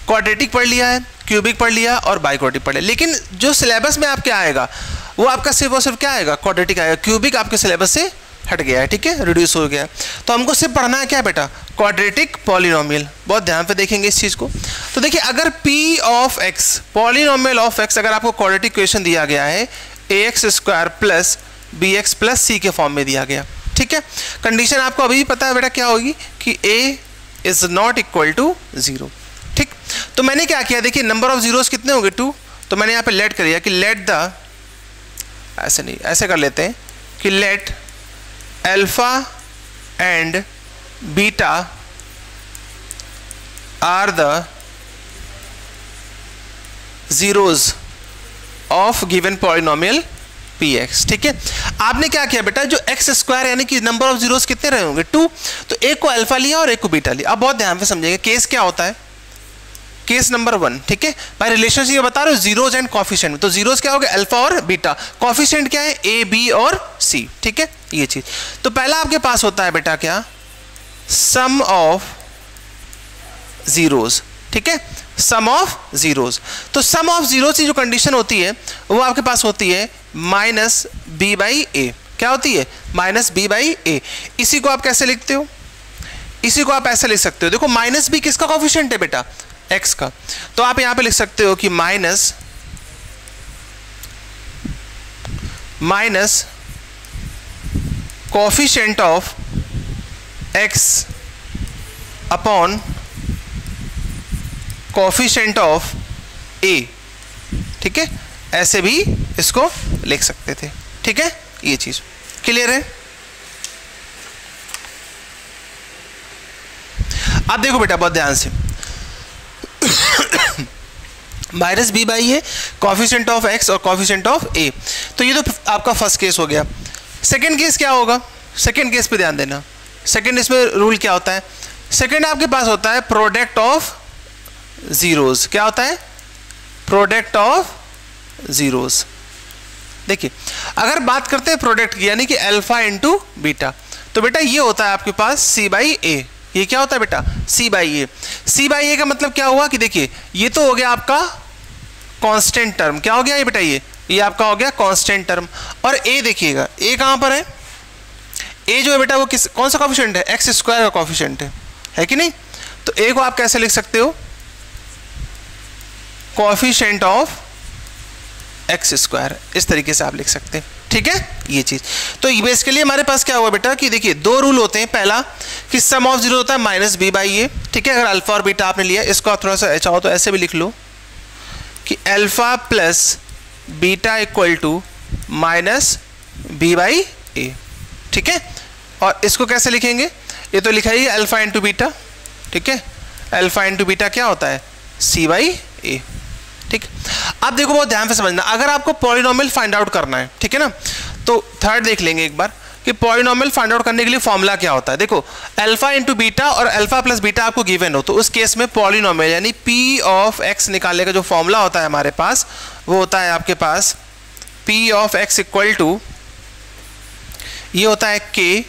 क्वाड्रेटिक पढ़ लिया है, क्यूबिक पढ़ लिया और बाइक्वाड्रेटिक पढ़ लिया। लेकिन जो सिलेबस में आपके आएगा वो आपका सिर्फ और सिर्फ क्या आएगा, क्वाड्रेटिक आएगा। क्यूबिक आपके सिलेबस से हट गया है, ठीक है, रिड्यूस हो गया है। तो हमको सिर्फ पढ़ना है क्या बेटा, क्वाड्रेटिक पॉलिनोमियल। बहुत ध्यान से देखेंगे इस चीज़ को। तो देखिए अगर p of x polynomial of x अगर आपको क्वाड्रेटिक इक्वेशन दिया गया है a x square plus b x plus c के फॉर्म में दिया गया, ठीक है। कंडीशन आपको अभी पता है बेटा क्या होगी कि a is not equal to zero, ठीक। तो मैंने क्या किया, देखिए नंबर ऑफ जीरोस कितने होंगे, टू। तो मैंने यहाँ पे लेट कर दिया कि लेट द, ऐसे नहीं ऐसे कर लेते हैं कि let alpha and beta are the zeros of given polynomial p x, ठीक है। आपने क्या किया बेटा, जो एक्स स्क्वायर यानी कि नंबर ऑफ जीरोस कितने रहे होंगे, टू। तो एक को अल्फा लिया और एक को बीटा लिया। अब बहुत ध्यान से समझेंगे केस क्या होता है, केस नंबर वन, ठीक है। भाई रिलेशनशिप बता रहे हो जीरोज एंड कॉफिशिएंट, तो जीरोज क्या हो गए, अल्फा और बीटा, कॉफिशिएंट क्या है, ए बी और सी, ठीक है, ये चीज। तो पहला आपके पास होता है बेटा क्या, सम ऑफ जीरोज, ठीक है, सम ऑफ जीरोज। तो सम ऑफ जीरोज की जो कंडीशन होती है वो आपके पास होती है माइनस बी बाई ए। क्या होती है, माइनस बी बाई ए। इसी को आप कैसे लिखते हो, इसी को आप ऐसे लिख सकते हो, देखो माइनस बी किसका कॉफिशिएंट है बेटा, एक्स का। तो आप यहां पे लिख सकते हो कि minus minus coefficient of x upon coefficient of a, ठीक है, ऐसे भी इसको लिख सकते थे, ठीक है। ये चीज क्लियर है। आप देखो बेटा बहुत ध्यान से, minus b by a, coefficient of x और कॉफिशिएंट ऑफ ए। तो ये तो आपका फर्स्ट केस हो गया। सेकंड केस क्या होगा, सेकंड केस पे ध्यान देना। सेकंड इसमें रूल क्या होता है, सेकंड आपके पास होता है प्रोडक्ट ऑफ जीरोस। क्या होता है, प्रोडक्ट ऑफ जीरोस। देखिए अगर बात करते हैं प्रोडक्ट की, यानी कि अल्फा इंटू बीटा, तो बेटा ये होता है आपके पास सी बाई ए। ये क्या होता है बेटा, c by a. C by a का मतलब क्या हुआ कि देखिए ये तो हो गया आपका कांस्टेंट टर्म। क्या हो गया ये बेटा, ये ये आपका हो गया कांस्टेंट टर्म। और a देखिएगा, a कहाँ पर है, a जो है बेटा वो किस कौन सा कॉफिशिएंट है, एक्स स्क्वायर का कॉफिशिएंट है, है कि नहीं। तो a को आप कैसे लिख सकते हो, कॉफिशिएंट ऑफ एक्स स्क्वायर, इस तरीके से आप लिख सकते हैं, ठीक है, ये चीज़। तो बेसिकली हमारे पास क्या हुआ बेटा कि देखिए दो रूल होते हैं। पहला कि सम ऑफ जीरो होता है माइनस बी बाई ए, ठीक है। अगर अल्फा और बीटा आपने लिया, इसको आप थोड़ा सा चाहो तो ऐसे भी लिख लो कि alpha plus beta equal to minus b by a, ठीक है। और इसको कैसे लिखेंगे, ये तो लिखा ही है अल्फा इंटू बीटा, ठीक है। अल्फा इंटू बीटा क्या होता है, सी बाई ए, ठीक। अब देखो बहुत ध्यान से समझना, अगर आपको पॉलिनोमियल फाइंड आउट करना है, ठीक है ना, तो थर्ड देख लेंगे एक बार कि पॉलिनोमियल फाइंड आउट करने के लिए फॉर्मूला क्या होता है। देखो अल्फा इंटू बीटा और अल्फा प्लस बीटा आपको गिवन हो, तो उस केस में पॉलिनोमियल यानी पी ऑफ एक्स निकालने का जो फॉर्मूला होता है हमारे पास, वो होता है आपके पास p of x equal to, ये होता है k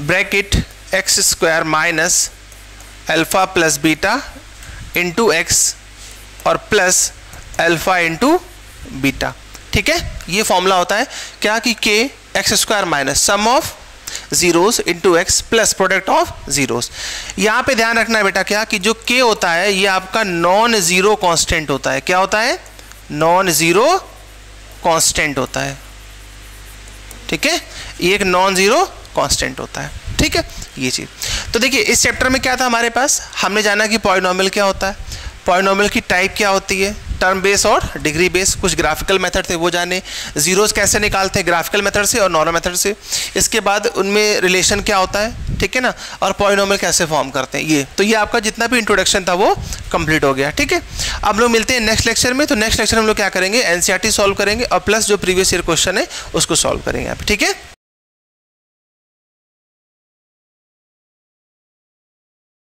bracket x square minus alpha plus beta into x और प्लस अल्फा इंटू बीटा, ठीक है। ये फॉर्मूला होता है क्या कि k x square minus sum of zeros into x plus product of zeros. यहाँ पे ध्यान रखना है बेटा क्या कि जो के होता है ये आपका नॉन जीरो कांस्टेंट होता है। क्या होता है, नॉन जीरो कांस्टेंट होता है, ठीक है, ये एक नॉन जीरो कांस्टेंट होता है, ठीक है। ये चीज़। तो देखिए इस चैप्टर में क्या था हमारे पास, हमने जाना कि पॉलिनोमियल क्या होता है, पॉलिनोमियल की टाइप क्या होती है, टर्म बेस और डिग्री बेस, कुछ ग्राफिकल मेथड थे वो जाने, जीरोस कैसे निकालते हैं ग्राफिकल मेथड से और नॉर्मल मेथड से, इसके बाद उनमें रिलेशन क्या होता है, ठीक है ना, और पॉलिनोमियल कैसे फॉर्म करते हैं। ये तो ये आपका जितना भी इंट्रोडक्शन था वो कंप्लीट हो गया। ठीक है, अब लोग मिलते हैं नेक्स्ट लेक्चर में। तो नेक्स्ट लेक्चर में हम लोग क्या करेंगे, एनसीईआरटी सॉल्व करेंगे और प्लस जो प्रीवियस ईयर क्वेश्चन है उसको सॉल्व करेंगे आप। ठीक है।